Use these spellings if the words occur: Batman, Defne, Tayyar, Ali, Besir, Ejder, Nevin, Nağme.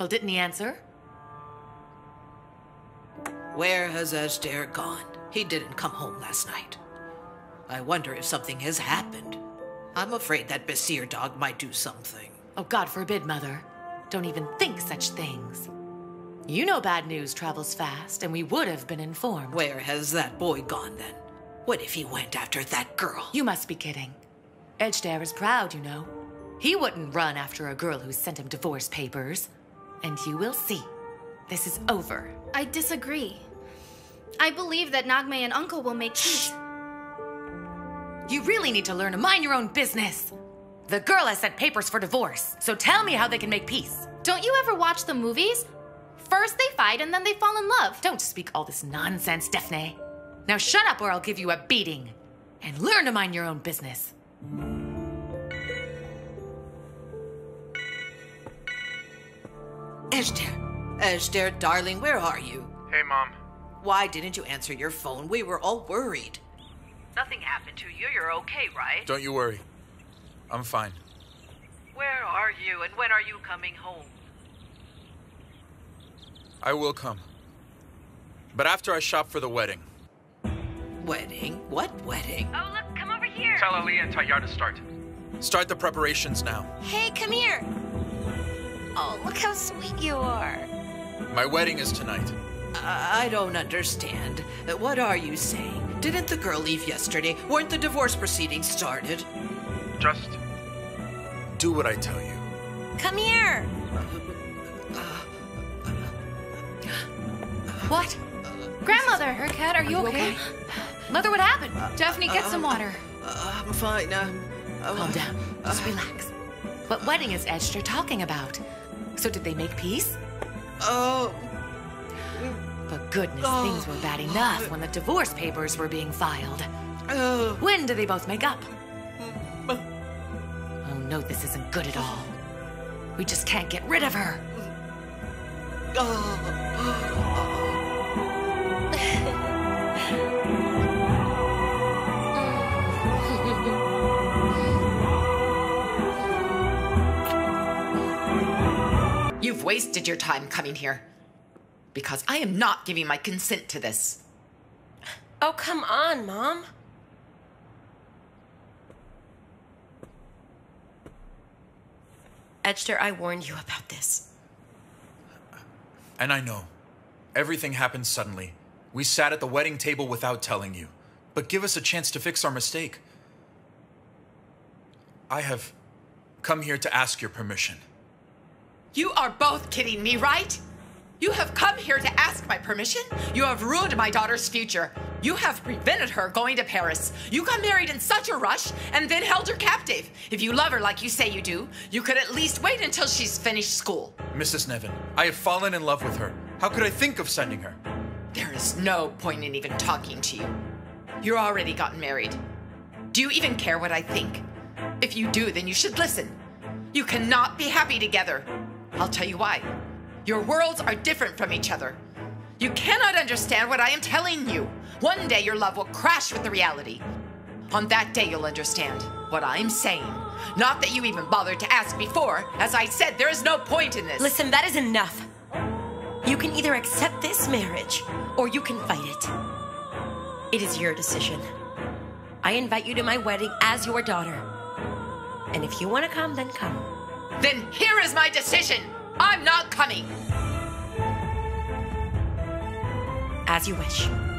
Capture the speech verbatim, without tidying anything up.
Well, didn't he answer? Where has Ejder gone? He didn't come home last night. I wonder if something has happened. I'm afraid that Besir dog might do something. Oh, God forbid, Mother. Don't even think such things. You know bad news travels fast, and we would have been informed. Where has that boy gone, then? What if he went after that girl? You must be kidding. Ejder is proud, you know. He wouldn't run after a girl who sent him divorce papers. And you will see. This is over. I disagree. I believe that Nağme and Uncle will make peace. You really need to learn to mind your own business. The girl has sent papers for divorce, so tell me how they can make peace. Don't you ever watch the movies? First they fight and then they fall in love. Don't speak all this nonsense, Defne. Now shut up or I'll give you a beating. And learn to mind your own business. Ejder, Ejder, darling, where are you? Hey, Mom. Why didn't you answer your phone? We were all worried. Nothing happened to you. You're okay, right? Don't you worry. I'm fine. Where are you and when are you coming home? I will come. But after I shop for the wedding. Wedding? What wedding? Oh, look, come over here. Tell Ali and Tayyar to start. Start the preparations now. Hey, come here. Oh, look how sweet you are. My wedding is tonight. I don't understand. What are you saying? Didn't the girl leave yesterday? Weren't the divorce proceedings started? Just do what I tell you. Come here. What? Grandmother, her cat, are you, are you okay? okay? Mother, what happened? Uh, Daphne, get uh, some water. Uh, I'm fine. Um, uh, Calm down. Just uh, relax. What wedding is Ejder talking about? So did they make peace? Oh. For goodness, oh. Things were bad enough when the divorce papers were being filed. Oh. When do they both make up? Oh no, this isn't good at all. We just can't get rid of her. Oh. You've wasted your time coming here, because I am not giving my consent to this. Oh, come on, Mom. Ejder, I warned you about this. And I know. Everything happened suddenly. We sat at the wedding table without telling you. But give us a chance to fix our mistake. I have come here to ask your permission. You are both kidding me, right? You have come here to ask my permission? You have ruined my daughter's future. You have prevented her going to Paris. You got married in such a rush and then held her captive. If you love her like you say you do, you could at least wait until she's finished school. Missus Nevin, I have fallen in love with her. How could I think of sending her? There is no point in even talking to you. You're already gotten married. Do you even care what I think? If you do, then you should listen. You cannot be happy together. I'll tell you why. Your worlds are different from each other. You cannot understand what I am telling you. One day your love will crash with the reality. On that day you'll understand what I'm saying. Not that you even bothered to ask before. As I said, there is no point in this. Listen, that is enough. You can either accept this marriage or you can fight it. It is your decision. I invite you to my wedding as your daughter. And if you want to come, then come. Then here is my decision. I'm not coming. As you wish.